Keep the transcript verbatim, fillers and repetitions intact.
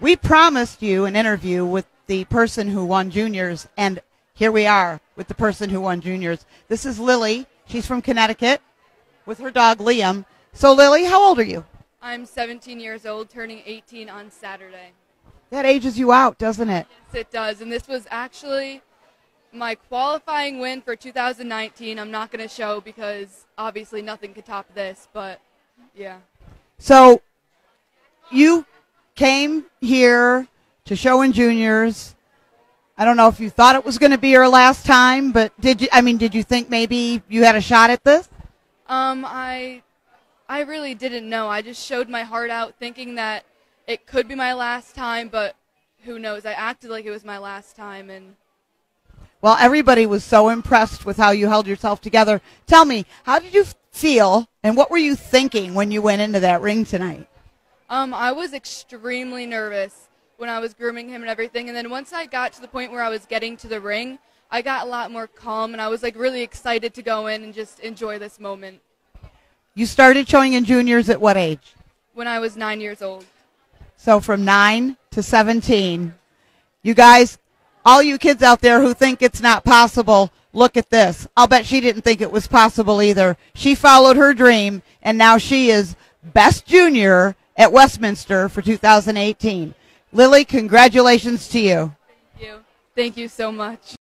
We promised you an interview with the person who won juniors, and here we are with the person who won juniors. This is Lily. She's from Connecticut with her dog, Liam. So, Lily, how old are you? I'm seventeen years old, turning eighteen on Saturday. That ages you out, doesn't it? Yes, it does. And this was actually my qualifying win for two thousand nineteen. I'm not going to show because obviously nothing could top this, but yeah. So you came here to show in juniors. I don't know if you thought it was going to be your last time, but did you, I mean, did you think maybe you had a shot at this? Um, I, I really didn't know. I just showed my heart out thinking that it could be my last time, but who knows? I acted like it was my last time, and well, everybody was so impressed with how you held yourself together. Tell me, how did you feel, and what were you thinking when you went into that ring tonight? Um, I was extremely nervous when I was grooming him and everything, and then once I got to the point where I was getting to the ring, I got a lot more calm, and I was like really excited to go in and just enjoy this moment. You started showing in juniors at what age? When I was nine years old. So from nine to seventeen, you guys. All you kids out there who think it's not possible, look at this. I'll bet she didn't think it was possible either. She followed her dream, and now she is best junior at Westminster for two thousand eighteen. Lily, congratulations to you. Thank you. Thank you so much.